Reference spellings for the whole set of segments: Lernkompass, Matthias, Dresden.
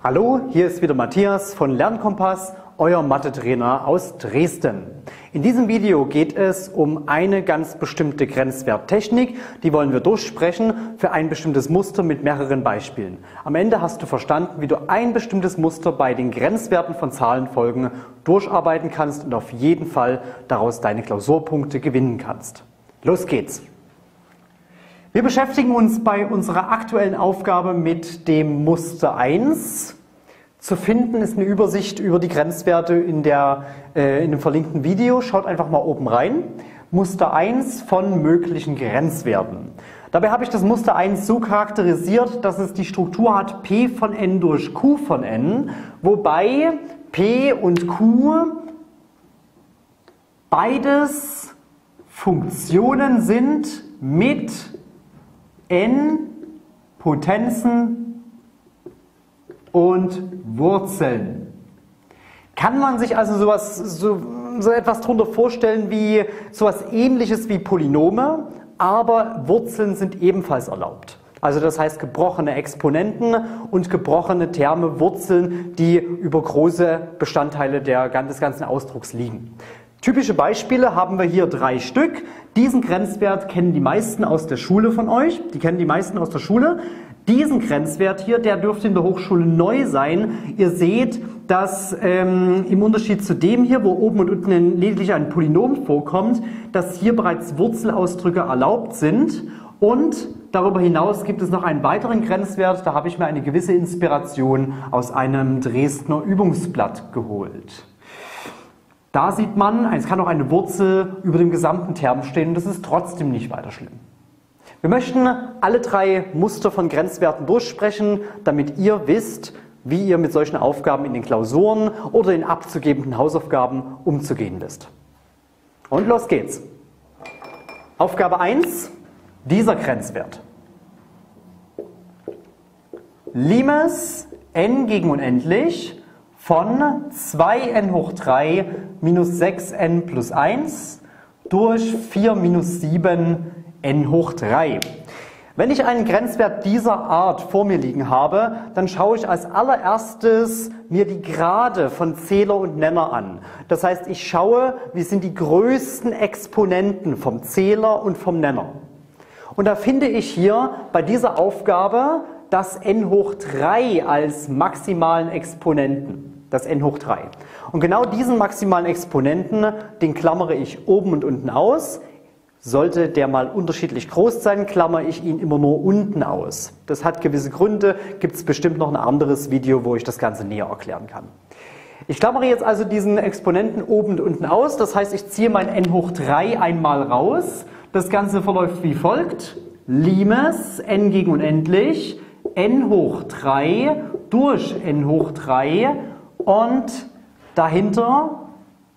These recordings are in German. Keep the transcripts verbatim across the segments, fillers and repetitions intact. Hallo, hier ist wieder Matthias von Lernkompass, euer Mathe-Trainer aus Dresden. In diesem Video geht es um eine ganz bestimmte Grenzwerttechnik, die wollen wir durchsprechen für ein bestimmtes Muster mit mehreren Beispielen. Am Ende hast du verstanden, wie du ein bestimmtes Muster bei den Grenzwerten von Zahlenfolgen durcharbeiten kannst und auf jeden Fall daraus deine Klausurpunkte gewinnen kannst. Los geht's! Wir beschäftigen uns bei unserer aktuellen Aufgabe mit dem Muster eins. Zu finden ist eine Übersicht über die Grenzwerte in, der, äh, in dem verlinkten Video. Schaut einfach mal oben rein. Muster eins von möglichen Grenzwerten. Dabei habe ich das Muster eins so charakterisiert, dass es die Struktur hat P von n durch Q von n, wobei P und Q beides Funktionen sind mit n Potenzen und Wurzeln. Kann man sich also sowas, so, so etwas darunter vorstellen wie sowas Ähnliches wie Polynome, aber Wurzeln sind ebenfalls erlaubt. Also das heißt gebrochene Exponenten und gebrochene Terme, Wurzeln, die über große Bestandteile der, des ganzen Ausdrucks liegen. Typische Beispiele haben wir hier drei Stück. Diesen Grenzwert kennen die meisten aus der Schule von euch. Die kennen die meisten aus der Schule. Diesen Grenzwert hier, der dürfte in der Hochschule neu sein. Ihr seht, dass ähm, im Unterschied zu dem hier, wo oben und unten ein, lediglich ein Polynom vorkommt, dass hier bereits Wurzelausdrücke erlaubt sind. Und darüber hinaus gibt es noch einen weiteren Grenzwert. Da habe ich mir eine gewisse Inspiration aus einem Dresdner Übungsblatt geholt. Da sieht man, es kann auch eine Wurzel über dem gesamten Term stehen und das ist trotzdem nicht weiter schlimm. Wir möchten alle drei Muster von Grenzwerten durchsprechen, damit ihr wisst, wie ihr mit solchen Aufgaben in den Klausuren oder in abzugebenden Hausaufgaben umzugehen wisst. Und los geht's. Aufgabe eins, dieser Grenzwert. Limes n gegen unendlich von zwei n hoch drei minus sechs n plus eins durch vier minus sieben n hoch drei. Wenn ich einen Grenzwert dieser Art vor mir liegen habe, dann schaue ich als allererstes mir die Grade von Zähler und Nenner an. Das heißt, ich schaue, wie sind die größten Exponenten vom Zähler und vom Nenner. Und da finde ich hier bei dieser Aufgabe das n hoch drei als maximalen Exponenten, das n hoch drei. Und genau diesen maximalen Exponenten, den klammere ich oben und unten aus. Sollte der mal unterschiedlich groß sein, klammere ich ihn immer nur unten aus. Das hat gewisse Gründe, gibt es bestimmt noch ein anderes Video, wo ich das Ganze näher erklären kann. Ich klammere jetzt also diesen Exponenten oben und unten aus, das heißt, ich ziehe mein n hoch drei einmal raus. Das Ganze verläuft wie folgt. Limes n gegen unendlich n hoch drei durch n hoch drei und dahinter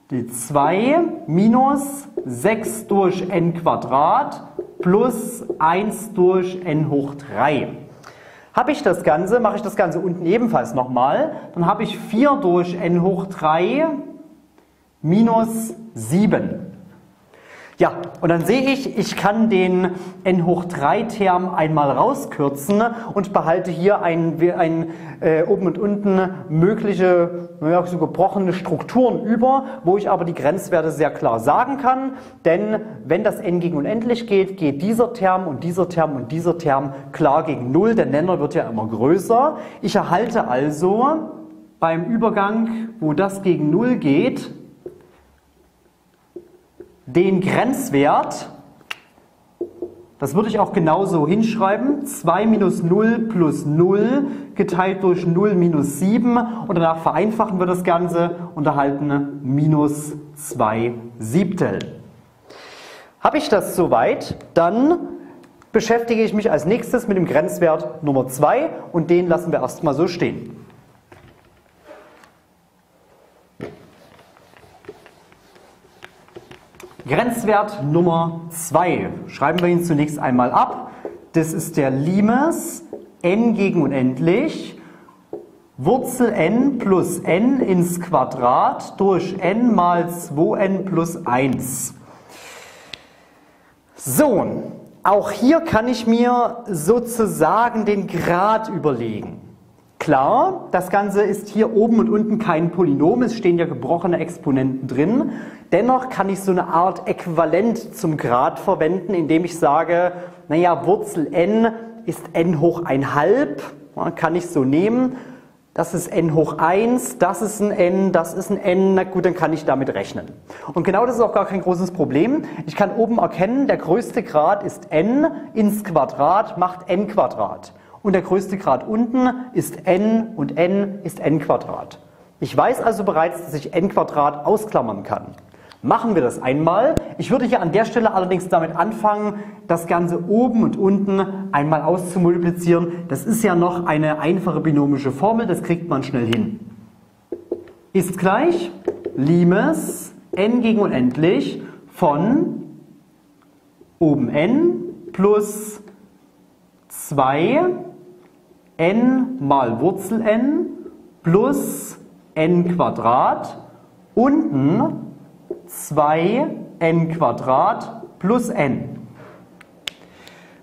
die zwei minus sechs durch n Quadrat plus eins durch n hoch drei. Habe ich das Ganze, mache ich das Ganze unten ebenfalls nochmal, dann habe ich vier durch n hoch drei minus sieben. Ja, und dann sehe ich, ich kann den n hoch drei Term einmal rauskürzen und behalte hier ein, ein äh, oben und unten mögliche, naja, so gebrochene Strukturen über, wo ich aber die Grenzwerte sehr klar sagen kann, denn wenn das n gegen unendlich geht, geht dieser Term und dieser Term und dieser Term klar gegen null, der Nenner wird ja immer größer. Ich erhalte also beim Übergang, wo das gegen null geht, den Grenzwert, das würde ich auch genauso hinschreiben, zwei minus null plus null geteilt durch null minus sieben und danach vereinfachen wir das Ganze und erhalten minus zwei Siebtel. Habe ich das soweit, dann beschäftige ich mich als nächstes mit dem Grenzwert Nummer zwei und den lassen wir erstmal so stehen. Grenzwert Nummer zwei. Schreiben wir ihn zunächst einmal ab. Das ist der Limes n gegen unendlich Wurzel n plus n ins Quadrat durch n mal zwei n plus eins. So, auch hier kann ich mir sozusagen den Grad überlegen. Klar, das Ganze ist hier oben und unten kein Polynom, es stehen ja gebrochene Exponenten drin. Dennoch kann ich so eine Art Äquivalent zum Grad verwenden, indem ich sage, naja, Wurzel n ist n hoch ein halb, kann ich so nehmen. Das ist n hoch eins, das ist ein n, das ist ein n, na gut, dann kann ich damit rechnen. Und genau das ist auch gar kein großes Problem. Ich kann oben erkennen, der größte Grad ist n, ins Quadrat macht n Quadrat. Und der größte Grad unten ist n und n ist n Quadrat. Ich weiß also bereits, dass ich n Quadrat ausklammern kann. Machen wir das einmal. Ich würde hier an der Stelle allerdings damit anfangen, das Ganze oben und unten einmal auszumultiplizieren. Das ist ja noch eine einfache binomische Formel, das kriegt man schnell hin. Ist gleich Limes n gegen unendlich von oben n plus zwei n mal Wurzel n plus n Quadrat unten zwei n Quadrat plus n.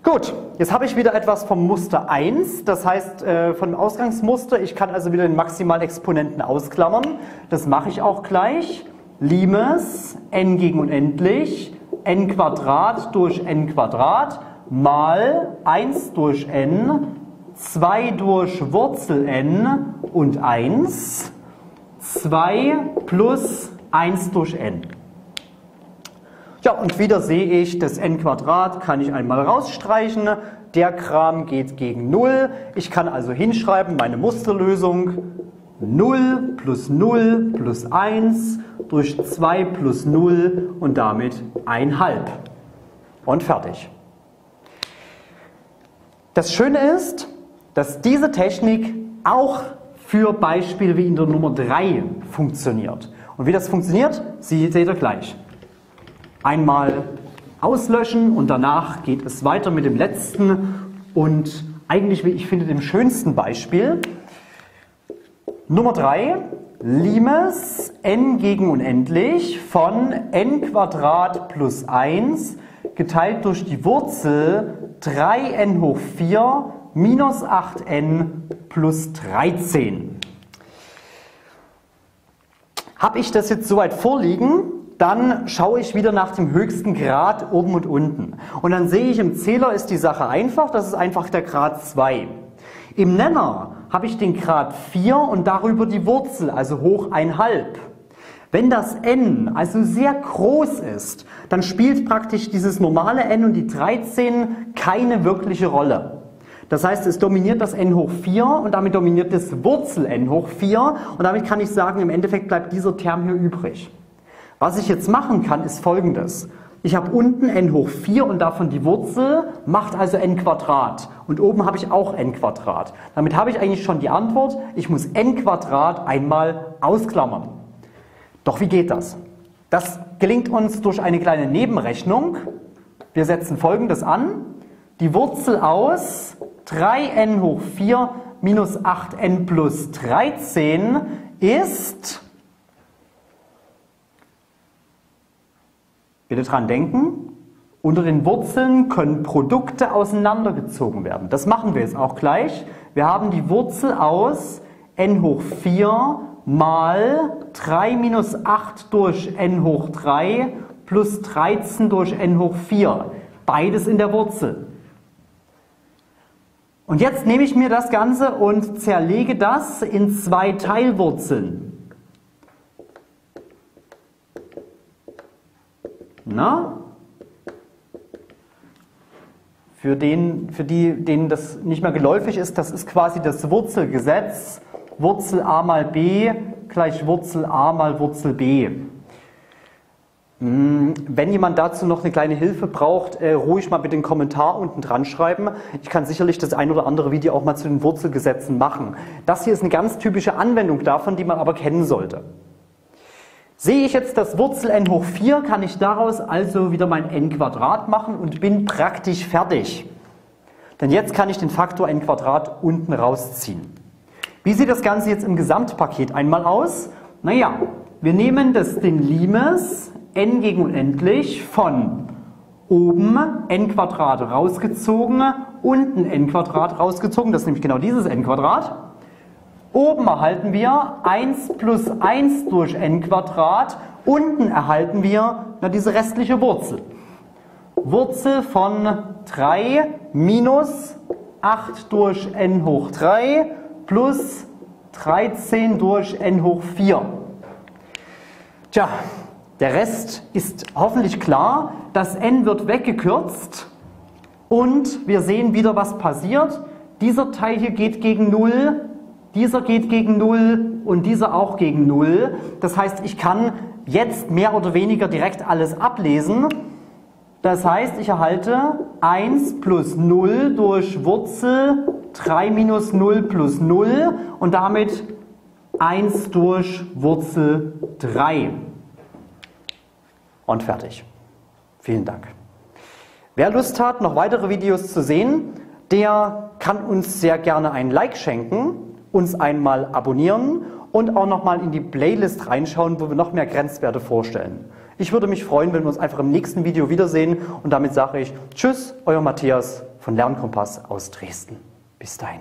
Gut, jetzt habe ich wieder etwas vom Muster eins, das heißt äh, von dem Ausgangsmuster. Ich kann also wieder den Maximalexponenten ausklammern. Das mache ich auch gleich. Limes n gegen unendlich n Quadrat durch n Quadrat mal eins durch n, zwei durch Wurzel n und eins, zwei plus eins durch n. Ja, und wieder sehe ich, das n Quadrat kann ich einmal rausstreichen. Der Kram geht gegen null. Ich kann also hinschreiben, meine Musterlösung null plus null plus eins durch zwei plus null und damit ein halb. Und fertig. Das Schöne ist, dass diese Technik auch für Beispiele wie in der Nummer drei funktioniert. Und wie das funktioniert, seht ihr gleich. Einmal auslöschen und danach geht es weiter mit dem letzten und eigentlich, wie ich finde, dem schönsten Beispiel. Nummer drei, Limes n gegen unendlich von n Quadrat plus eins geteilt durch die Wurzel drei n hoch vier minus acht n plus dreizehn. Habe ich das jetzt soweit vorliegen, dann schaue ich wieder nach dem höchsten Grad oben und unten. Und dann sehe ich, im Zähler ist die Sache einfach, das ist einfach der Grad zwei. Im Nenner habe ich den Grad vier und darüber die Wurzel, also hoch ein halb. Wenn das n also sehr groß ist, dann spielt praktisch dieses normale n und die dreizehn keine wirkliche Rolle. Das heißt, es dominiert das n hoch vier und damit dominiert das Wurzel n hoch vier und damit kann ich sagen, im Endeffekt bleibt dieser Term hier übrig. Was ich jetzt machen kann, ist Folgendes. Ich habe unten n hoch vier und davon die Wurzel, macht also n Quadrat. Und oben habe ich auch n Quadrat. Damit habe ich eigentlich schon die Antwort, ich muss n Quadrat einmal ausklammern. Doch wie geht das? Das gelingt uns durch eine kleine Nebenrechnung. Wir setzen Folgendes an. Die Wurzel aus drei n hoch vier minus acht n plus dreizehn ist, bitte dran denken, unter den Wurzeln können Produkte auseinandergezogen werden. Das machen wir jetzt auch gleich. Wir haben die Wurzel aus n hoch vier mal drei minus acht durch n hoch drei plus dreizehn durch n hoch vier. Beides in der Wurzel. Und jetzt nehme ich mir das Ganze und zerlege das in zwei Teilwurzeln. Na? Für, den, für die, denen das nicht mehr geläufig ist, das ist quasi das Wurzelgesetz. Wurzel a mal b gleich Wurzel a mal Wurzel b. Wenn jemand dazu noch eine kleine Hilfe braucht, äh, ruhig mal bitte einen Kommentar unten dran schreiben. Ich kann sicherlich das ein oder andere Video auch mal zu den Wurzelgesetzen machen. Das hier ist eine ganz typische Anwendung davon, die man aber kennen sollte. Sehe ich jetzt das Wurzel n hoch vier, kann ich daraus also wieder mein n Quadrat machen und bin praktisch fertig. Denn jetzt kann ich den Faktor n Quadrat unten rausziehen. Wie sieht das Ganze jetzt im Gesamtpaket einmal aus? Naja, wir nehmen das, den Limes n gegen unendlich von oben n Quadrat rausgezogen, unten n Quadrat rausgezogen, das ist nämlich genau dieses n Quadrat, Oben erhalten wir eins plus eins durch n Quadrat. Unten erhalten wir na, diese restliche Wurzel. Wurzel von drei minus acht durch n hoch drei plus dreizehn durch n hoch vier. Tja, der Rest ist hoffentlich klar. Das n wird weggekürzt und wir sehen wieder, was passiert. Dieser Teil hier geht gegen null, dieser geht gegen null und dieser auch gegen null. Das heißt, ich kann jetzt mehr oder weniger direkt alles ablesen. Das heißt, ich erhalte eins plus null durch Wurzel drei minus null plus null und damit eins durch Wurzel drei. Und fertig. Vielen Dank. Wer Lust hat, noch weitere Videos zu sehen, der kann uns sehr gerne ein Like schenken, uns einmal abonnieren und auch nochmal in die Playlist reinschauen, wo wir noch mehr Grenzwerte vorstellen. Ich würde mich freuen, wenn wir uns einfach im nächsten Video wiedersehen und damit sage ich tschüss, euer Matthias von Lernkompass aus Dresden. Bis dahin.